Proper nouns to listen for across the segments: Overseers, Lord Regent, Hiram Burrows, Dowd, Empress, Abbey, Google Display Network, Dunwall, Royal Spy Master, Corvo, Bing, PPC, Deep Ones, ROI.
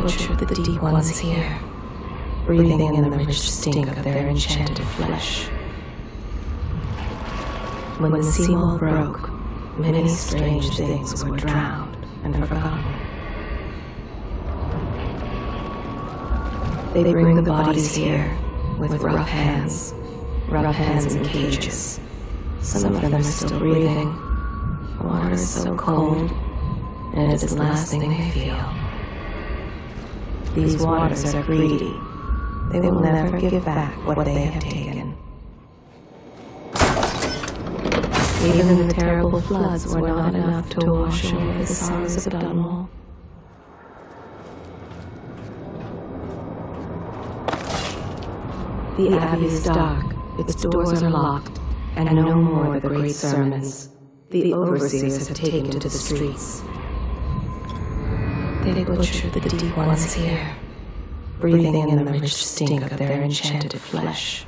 torture the Deep Ones here, breathing in the rich stink of their enchanted flesh. When the seawall broke, many strange things were drowned and forgotten. They bring the bodies here with rough hands in cages. Some of them are still breathing. The water is so cold, and it's the last thing they feel. These waters are greedy. They will never give back what they have taken. Even the terrible floods were not enough to wash away the sorrows of Dunwall. The Abbey is dark, its doors are locked, and no more the great sermons. The Overseers have taken to the streets. They butcher the Deep Ones here, breathing in the rich stink of their enchanted flesh.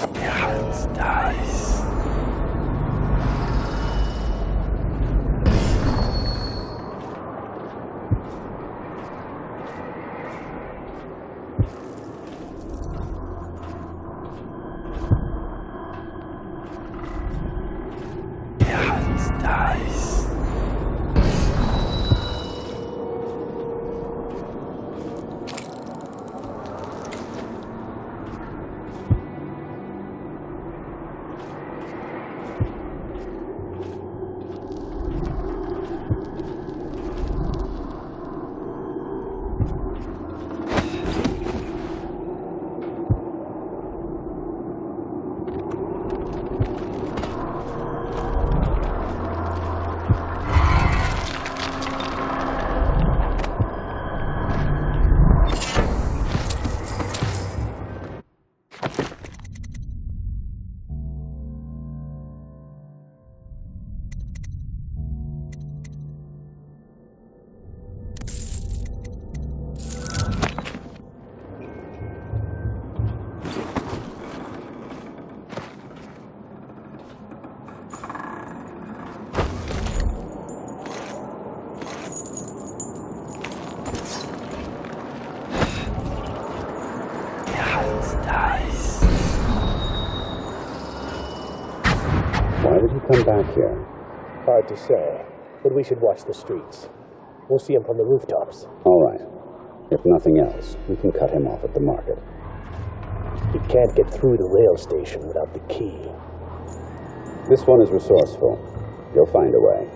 Come back here. Hard to say, but we should watch the streets. We'll see him from the rooftops. All right. If nothing else, we can cut him off at the market. You can't get through the rail station without the key. This one is resourceful. You'll find a way.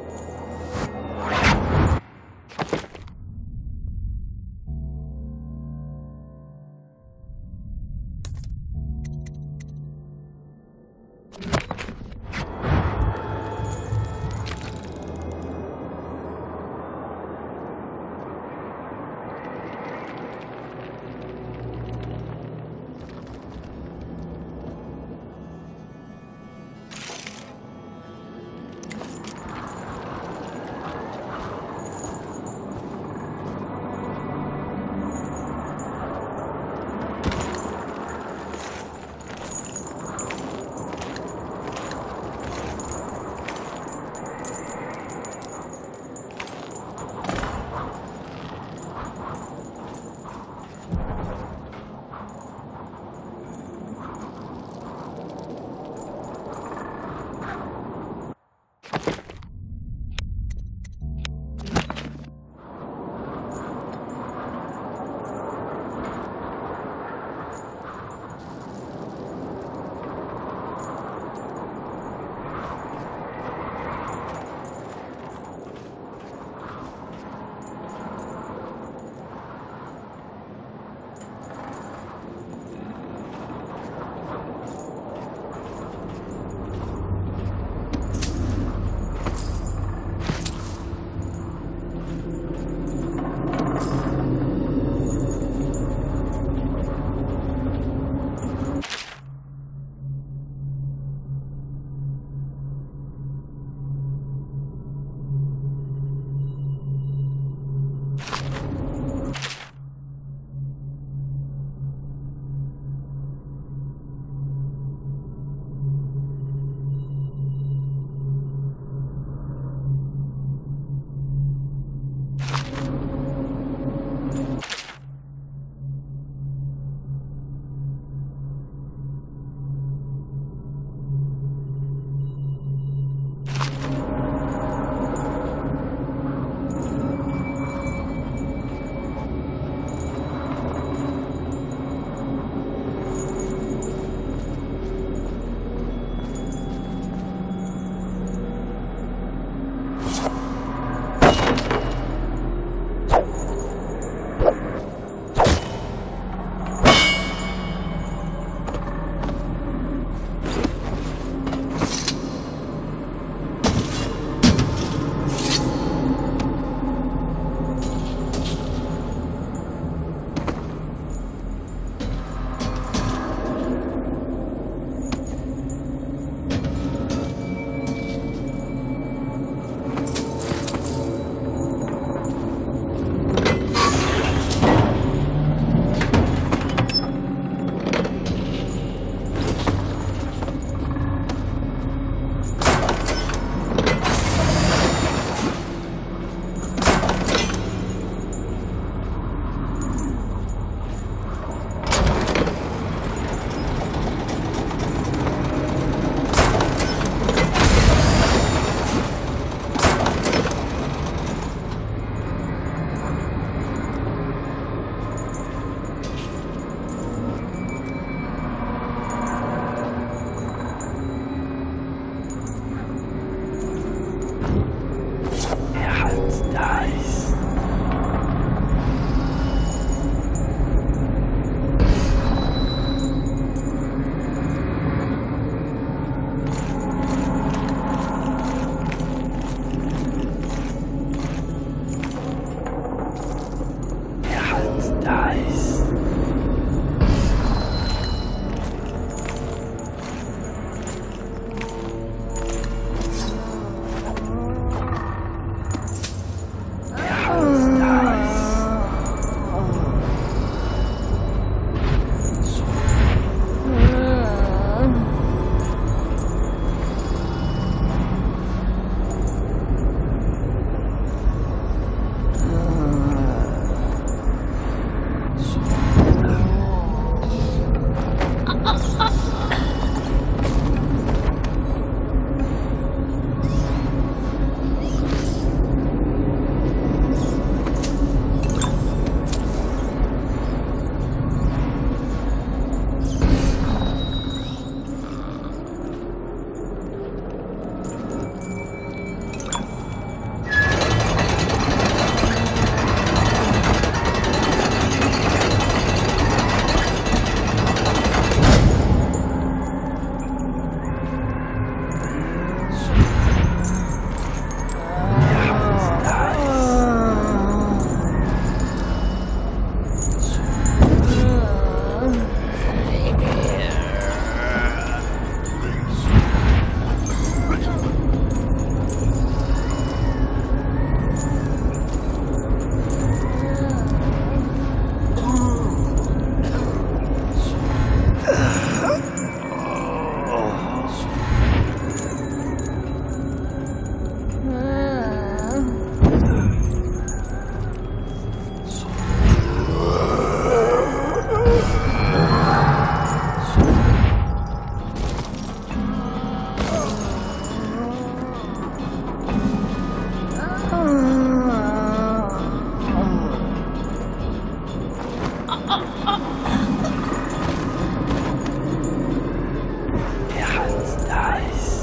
Der Hans da ist.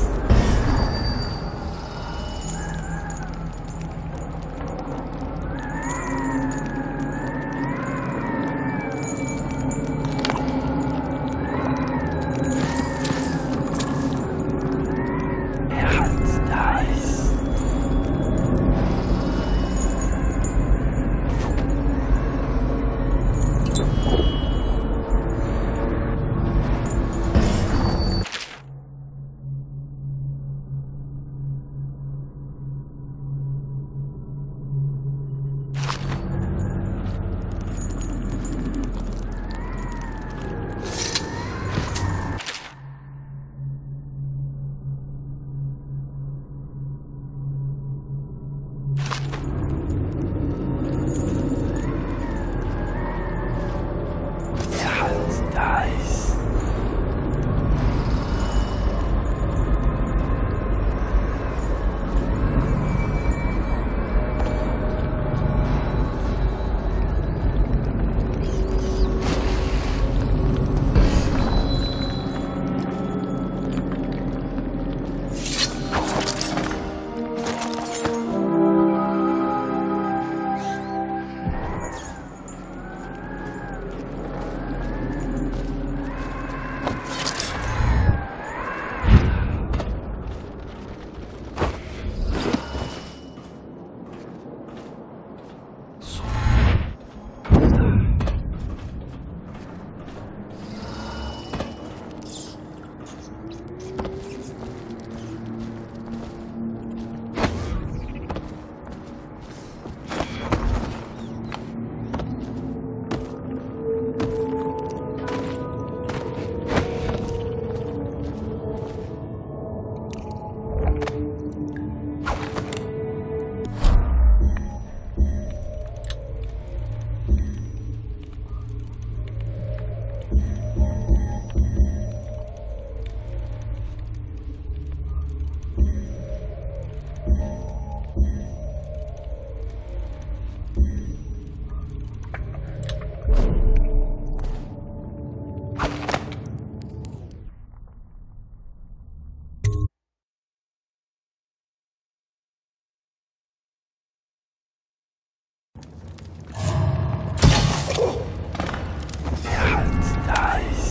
Nice.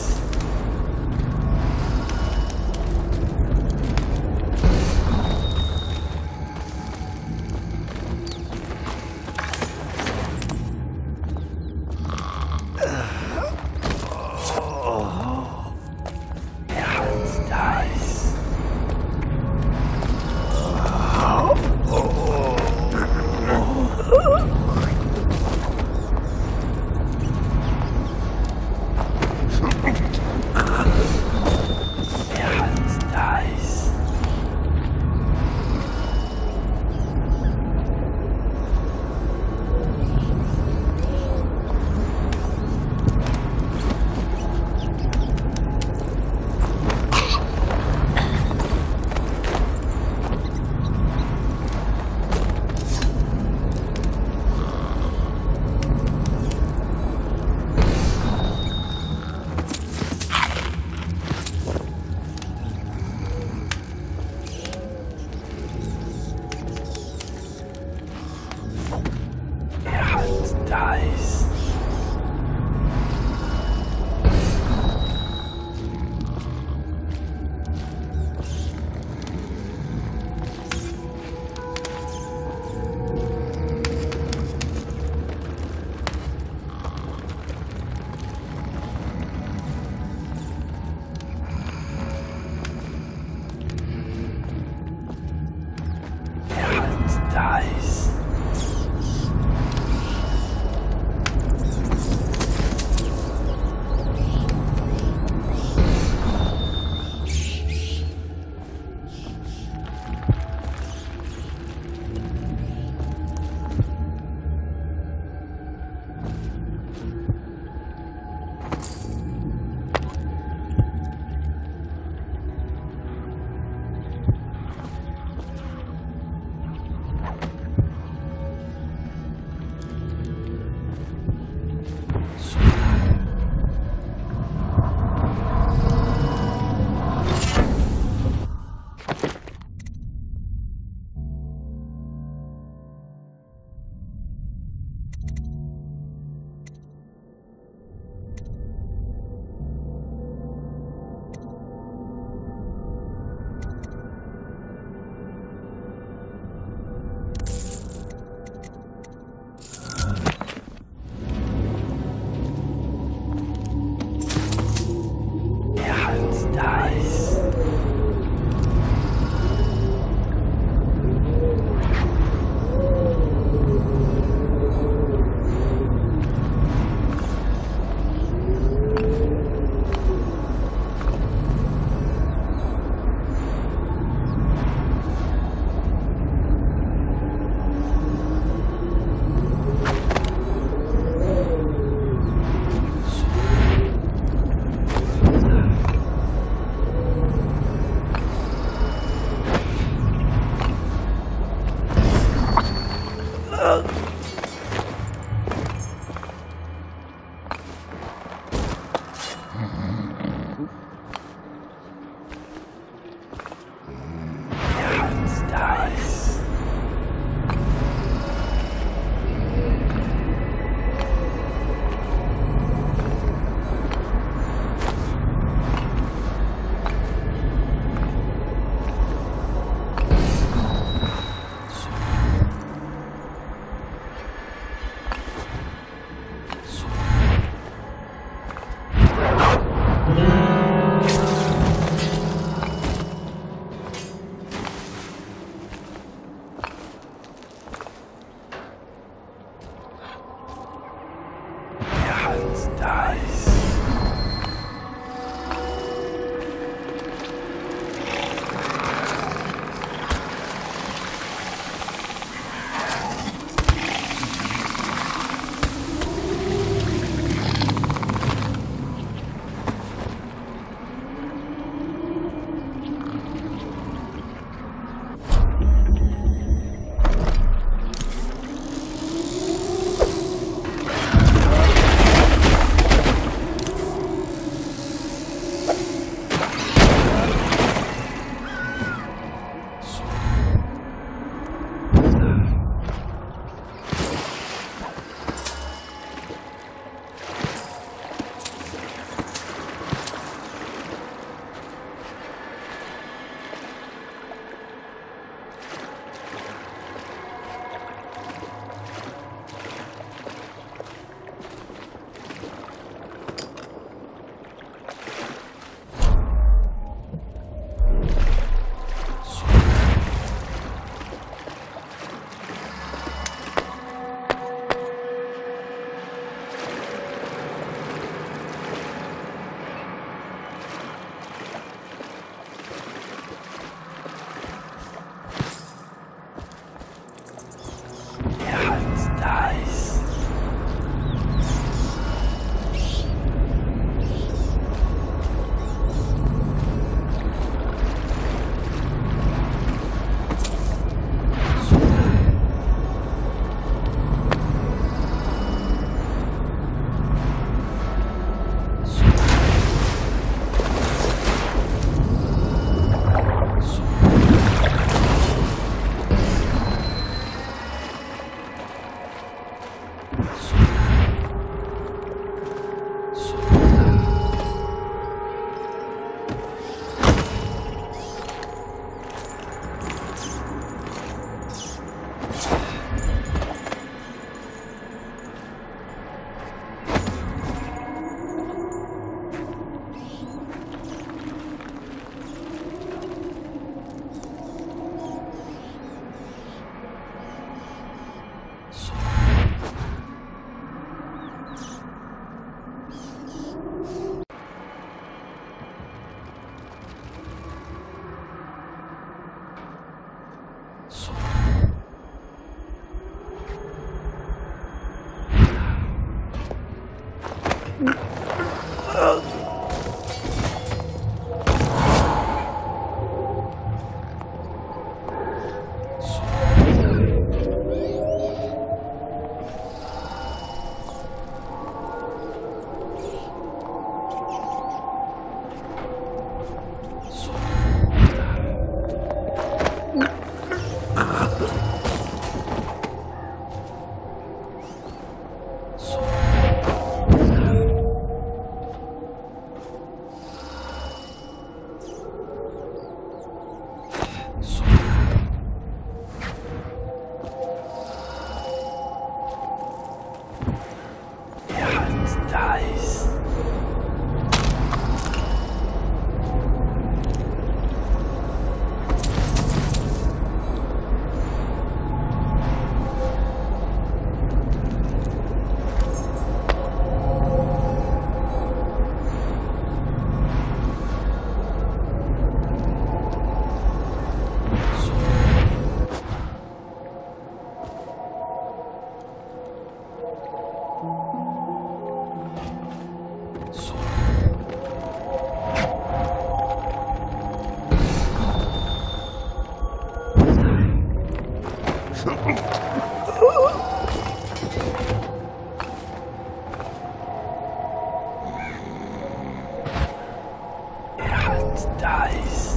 da ist.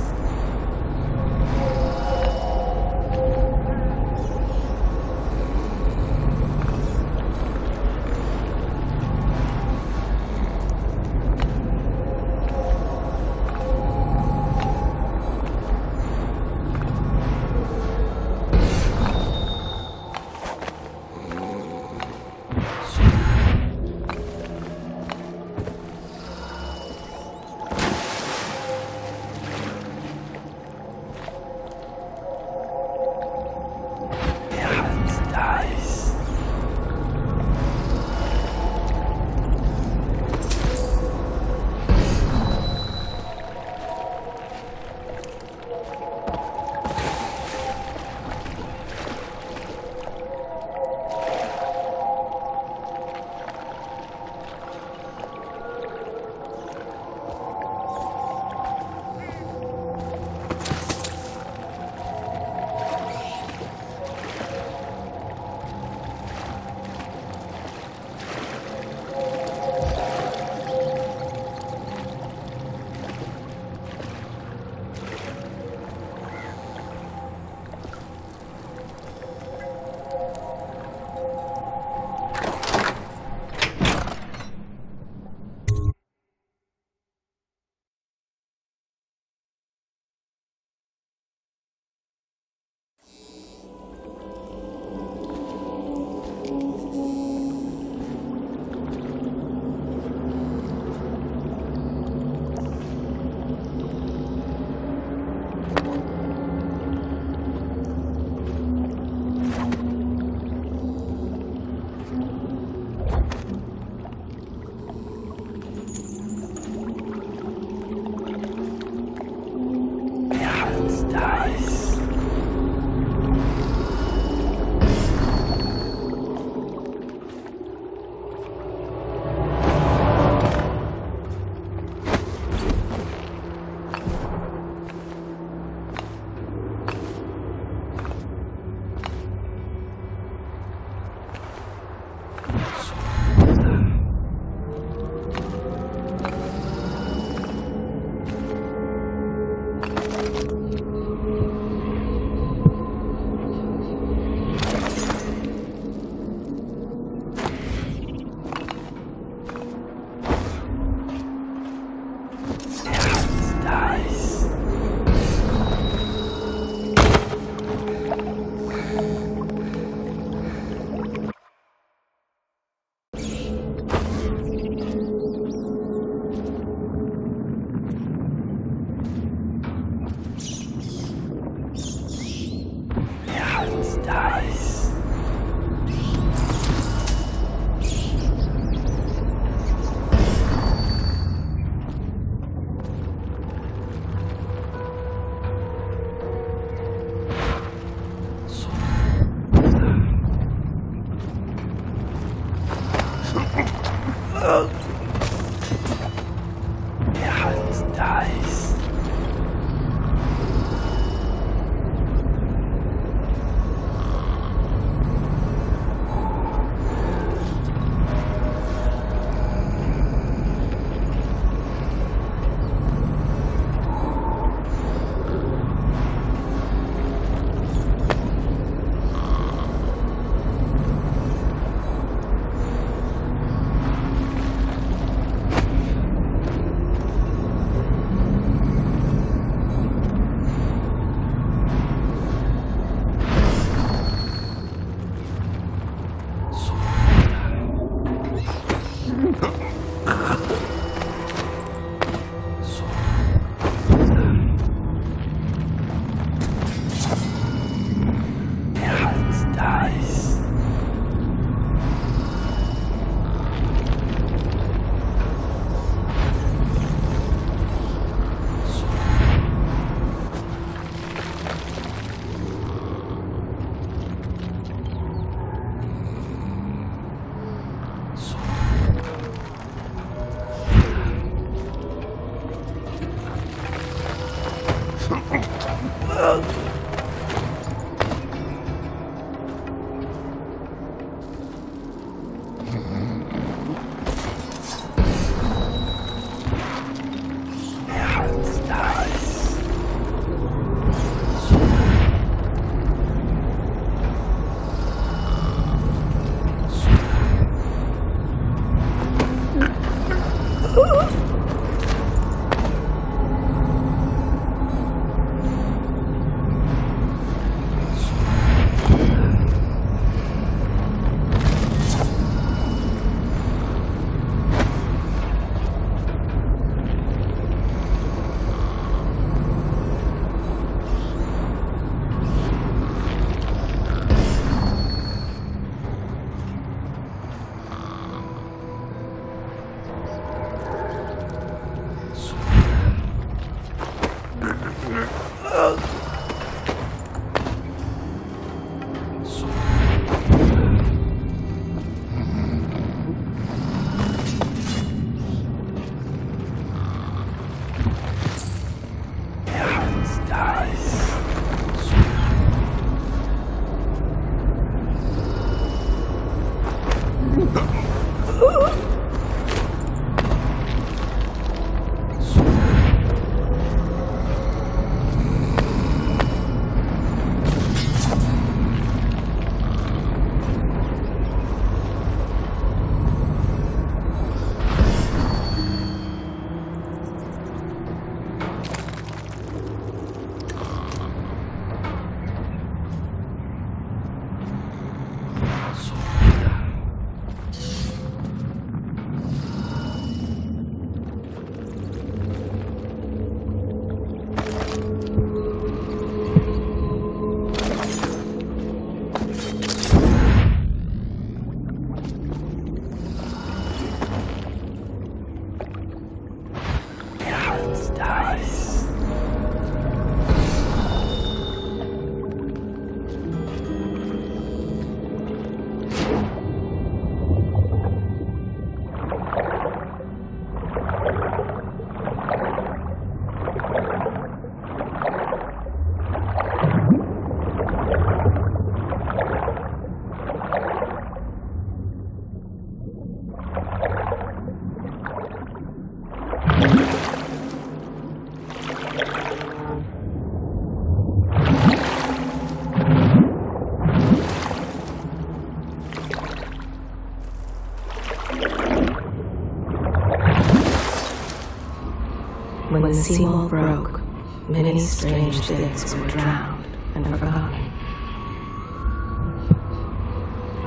When the seawall broke, many strange things were drowned and forgotten.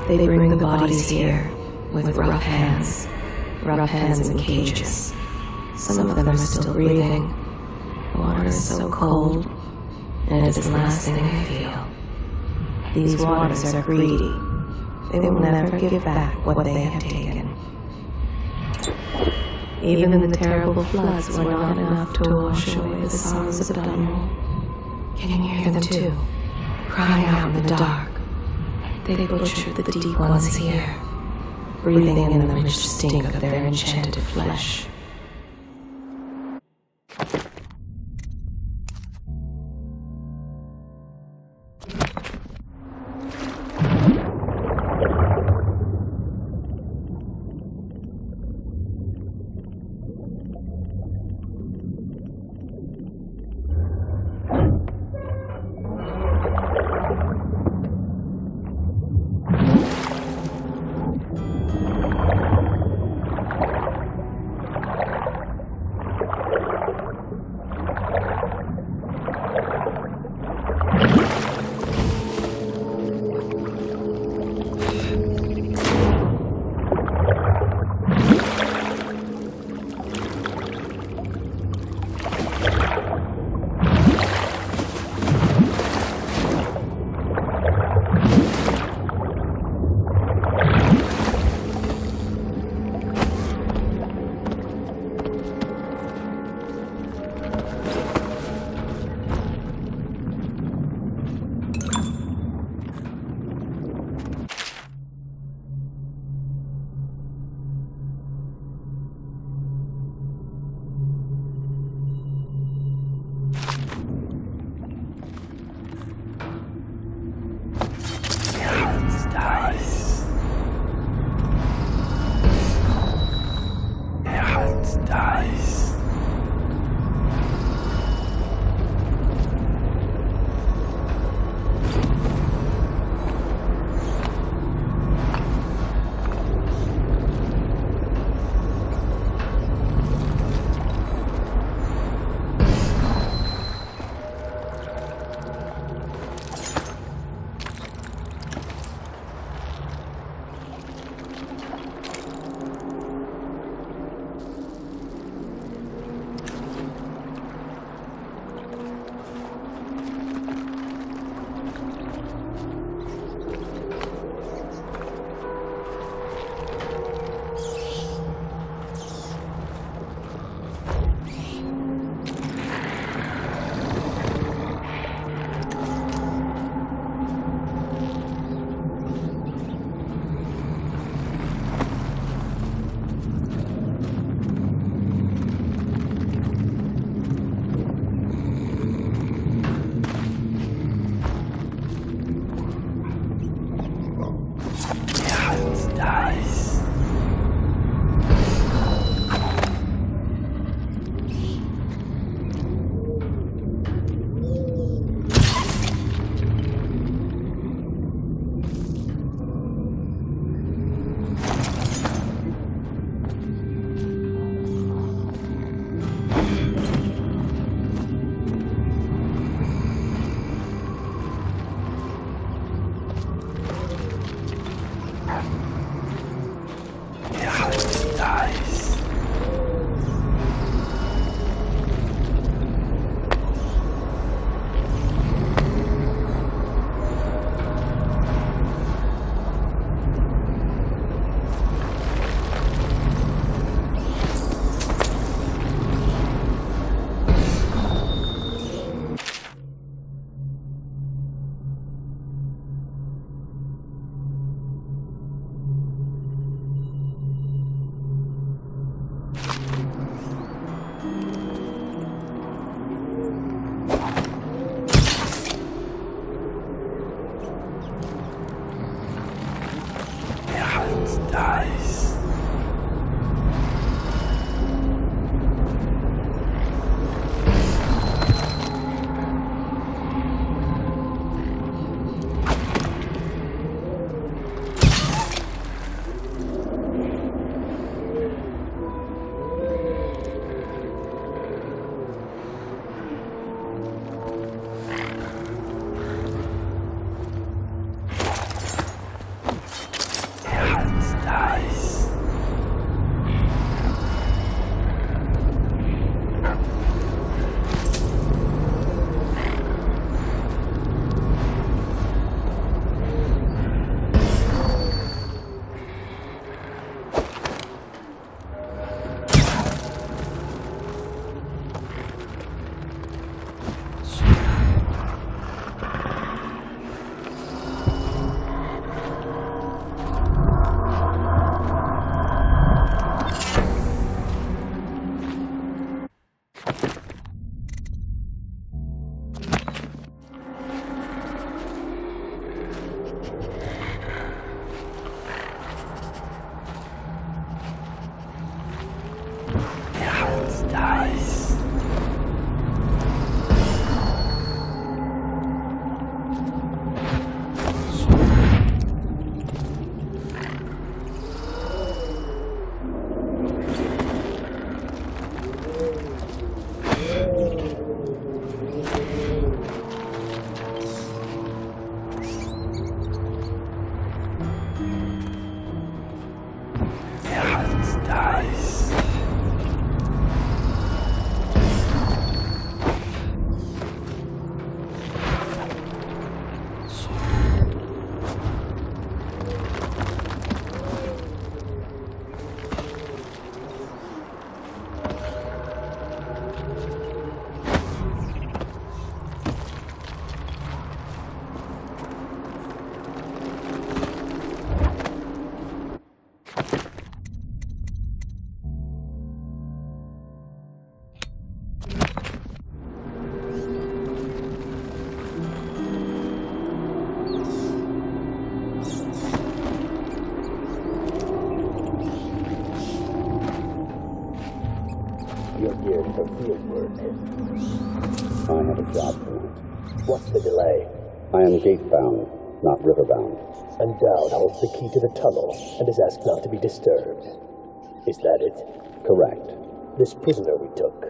They bring the bodies here with rough hands in cages. Some of them are still breathing. The water is so cold, and it's the last thing I feel. These waters are greedy. They will never give back what they have taken. Even the terrible floods were not enough to wash away the sorrows of Dunwall. You can hear them too, crying out in the dark. They butchered the deep ones here, breathing in the rich stink of their enchanted flesh. da ist. I'm at a job point. What's the delay? I am gate-bound, not river-bound. And Dowd holds the key to the tunnel and is asked not to be disturbed. Is that it? Correct. This prisoner we took,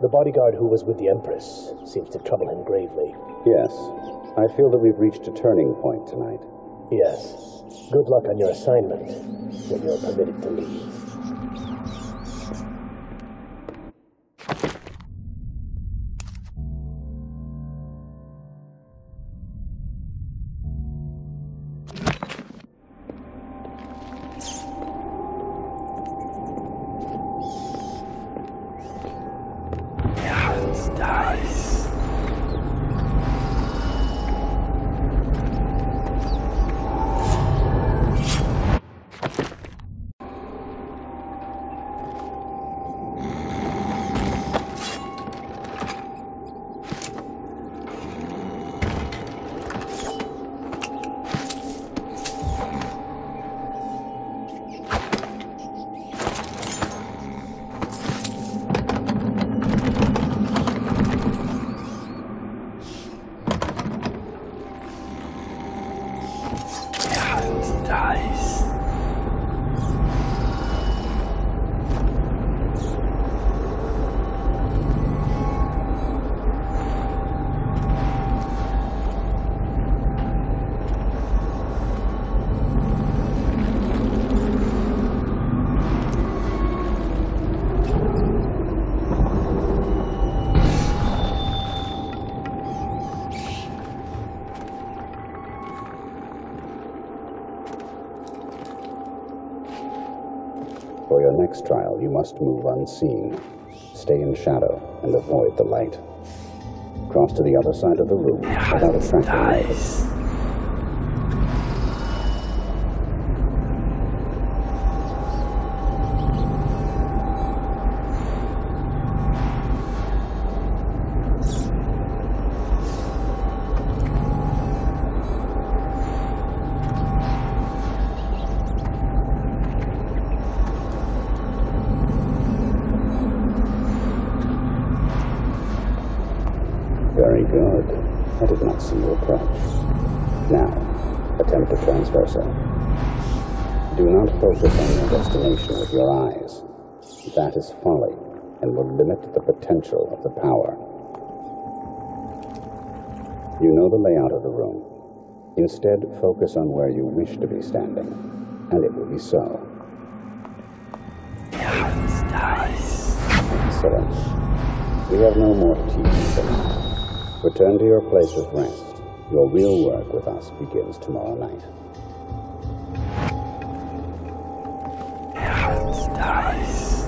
the bodyguard who was with the Empress, seems to trouble him gravely. Yes. I feel that we've reached a turning point tonight. Yes. Good luck on your assignment when you're permitted to leave. For your next trial, you must move unseen. Stay in shadow and avoid the light. Cross to the other side of the room without attracting notice. Do not focus on your destination with your eyes. That is folly and will limit the potential of the power. You know the layout of the room. Instead, focus on where you wish to be standing, and it will be so. Excellent. We have no more teaching tonight. Return to your place of rest. Your real work with us begins tomorrow night. Nice.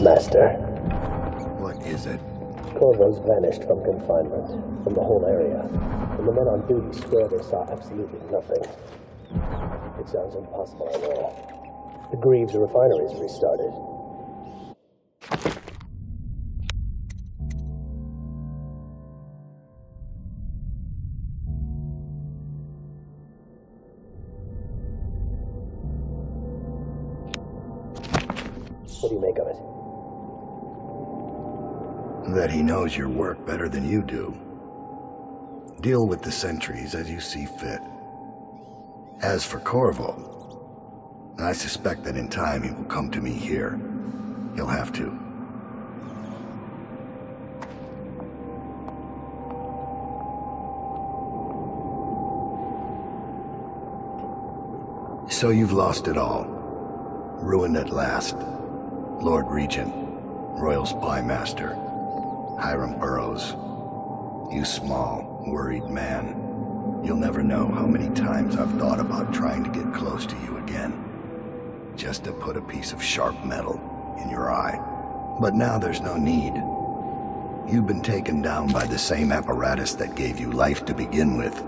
Master. What is it? Corvo's vanished from confinement, from the whole area. And the men on duty swear they saw absolutely nothing. It sounds impossible, I know. The Greaves refinery's restarted. What do you make of it? That he knows your work better than you do. Deal with the sentries as you see fit. As for Corvo, I suspect that in time he will come to me here. He'll have to. So you've lost it all. Ruined at last. Lord Regent, Royal Spy Master, Hiram Burrows. You small, worried man. You'll never know how many times I've thought about trying to get close to you again. Just to put a piece of sharp metal in your eye. But now there's no need. You've been taken down by the same apparatus that gave you life to begin with.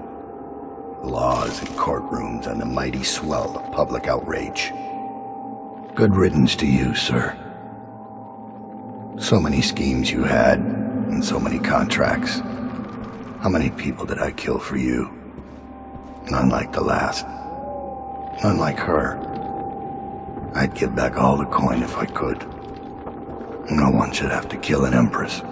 Laws and courtrooms and the mighty swell of public outrage. Good riddance to you, sir. So many schemes you had, and so many contracts. How many people did I kill for you? None like the last. None like her. I'd give back all the coin if I could. No one should have to kill an Empress.